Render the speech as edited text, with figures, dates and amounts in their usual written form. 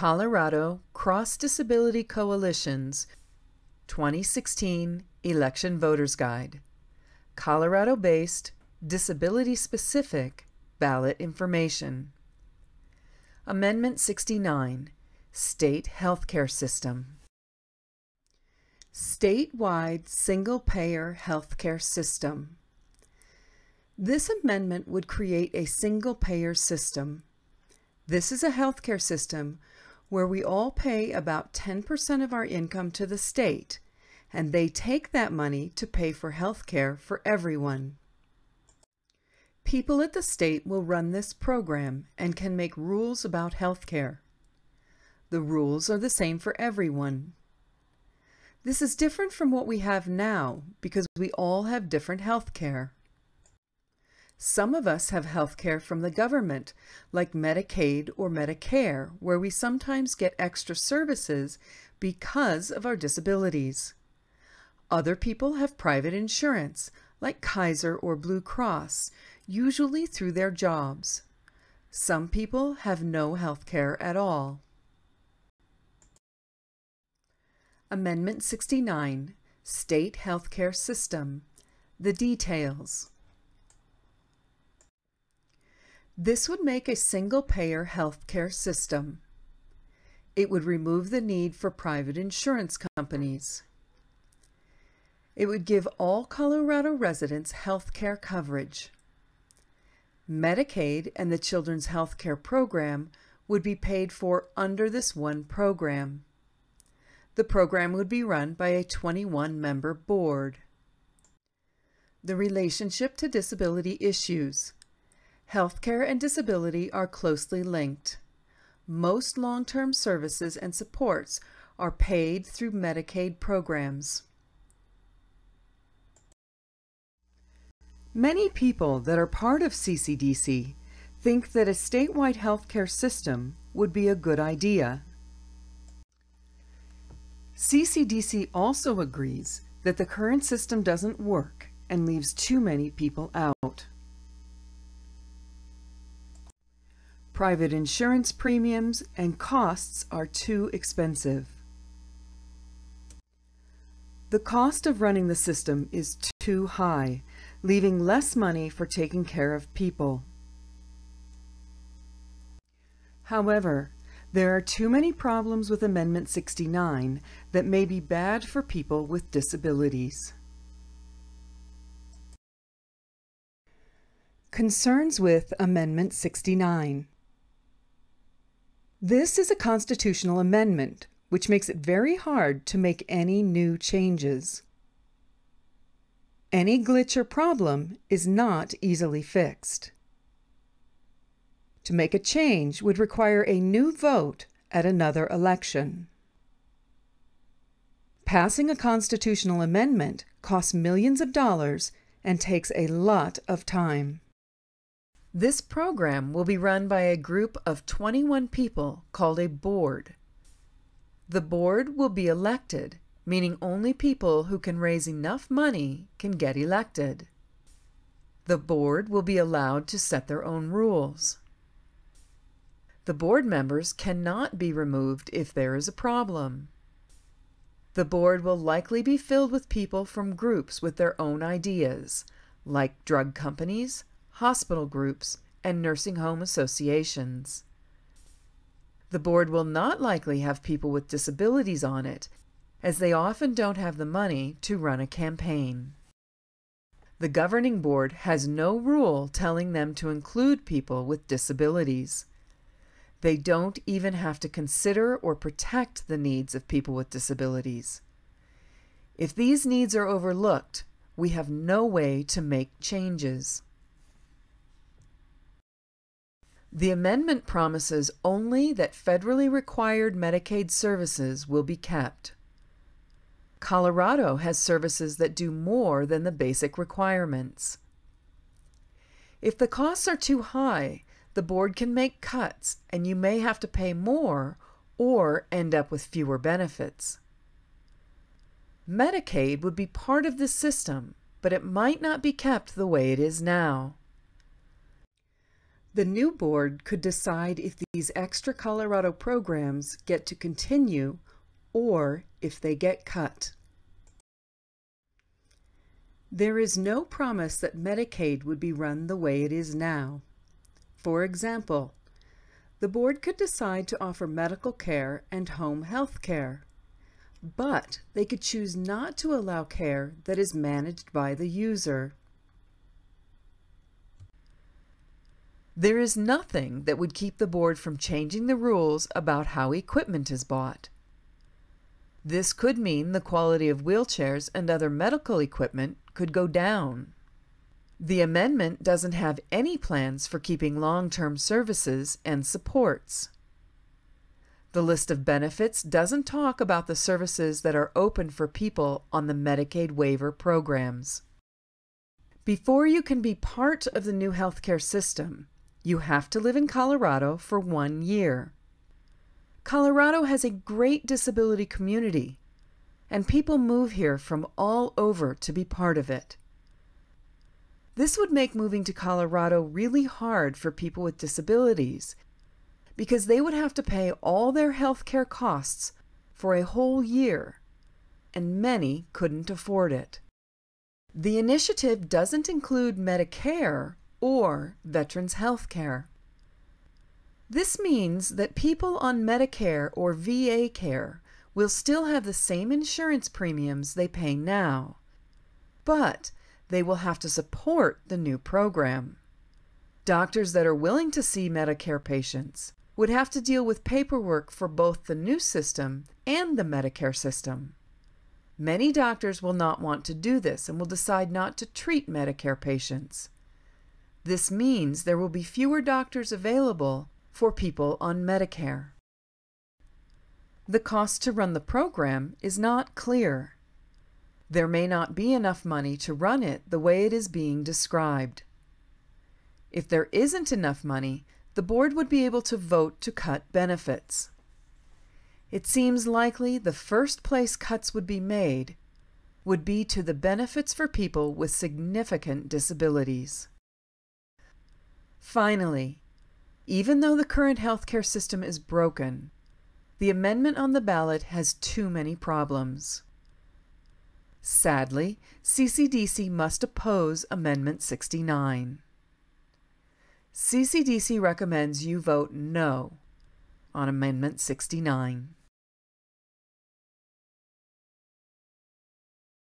Colorado Cross-Disability Coalition's 2016 Election Voters Guide, Colorado-based, disability-specific ballot information. Amendment 69, State Health Care System. Statewide Single-Payer Health Care System. This amendment would create a single-payer system. This is a health care system where we all pay about 10% of our income to the state, and they take that money to pay for health care for everyone. People at the state will run this program and can make rules about health care. The rules are the same for everyone. This is different from what we have now because we all have different health care. Some of us have health care from the government, like Medicaid or Medicare, where we sometimes get extra services because of our disabilities. Other people have private insurance, like Kaiser or Blue Cross, usually through their jobs. Some people have no health care at all. Amendment 69, State Health Care System. The details. This would make a single-payer health care system. It would remove the need for private insurance companies. It would give all Colorado residents health care coverage. Medicaid and the Children's Health Care Program would be paid for under this one program. The program would be run by a 21-member board. The relationship to disability issues. Healthcare and disability are closely linked. Most long-term services and supports are paid through Medicaid programs. Many people that are part of CCDC think that a statewide healthcare system would be a good idea. CCDC also agrees that the current system doesn't work and leaves too many people out. Private insurance premiums and costs are too expensive. The cost of running the system is too high, leaving less money for taking care of people. However, there are too many problems with Amendment 69 that may be bad for people with disabilities. Concerns with Amendment 69. This is a constitutional amendment, which makes it very hard to make any new changes. Any glitch or problem is not easily fixed. To make a change would require a new vote at another election. Passing a constitutional amendment costs millions of dollars and takes a lot of time. This program will be run by a group of 21 people called a board. The board will be elected, meaning only people who can raise enough money can get elected. The board will be allowed to set their own rules. The board members cannot be removed if there is a problem. The board will likely be filled with people from groups with their own ideas, like drug companies, hospital groups, and nursing home associations. The board will not likely have people with disabilities on it, as they often don't have the money to run a campaign. The governing board has no rule telling them to include people with disabilities. They don't even have to consider or protect the needs of people with disabilities. If these needs are overlooked, we have no way to make changes. The amendment promises only that federally required Medicaid services will be kept. Colorado has services that do more than the basic requirements. If the costs are too high, the board can make cuts and you may have to pay more or end up with fewer benefits. Medicaid would be part of this system, but it might not be kept the way it is now. The new board could decide if these extra Colorado programs get to continue or if they get cut. There is no promise that Medicaid would be run the way it is now. For example, the board could decide to offer medical care and home health care, but they could choose not to allow care that is managed by the user. There is nothing that would keep the board from changing the rules about how equipment is bought. This could mean the quality of wheelchairs and other medical equipment could go down. The amendment doesn't have any plans for keeping long-term services and supports. The list of benefits doesn't talk about the services that are open for people on the Medicaid waiver programs. Before you can be part of the new healthcare system, you have to live in Colorado for 1 year. Colorado has a great disability community, and people move here from all over to be part of it. This would make moving to Colorado really hard for people with disabilities because they would have to pay all their health care costs for a whole year, and many couldn't afford it. The initiative doesn't include Medicare or veterans' health care. This means that people on Medicare or VA care will still have the same insurance premiums they pay now, but they will have to support the new program. Doctors that are willing to see Medicare patients would have to deal with paperwork for both the new system and the Medicare system. Many doctors will not want to do this and will decide not to treat Medicare patients. This means there will be fewer doctors available for people on Medicare. The cost to run the program is not clear. There may not be enough money to run it the way it is being described. If there isn't enough money, the board would be able to vote to cut benefits. It seems likely the first place cuts would be made would be to the benefits for people with significant disabilities. Finally, even though the current healthcare system is broken, the amendment on the ballot has too many problems. Sadly, CCDC must oppose Amendment 69. CCDC recommends you vote no on Amendment 69.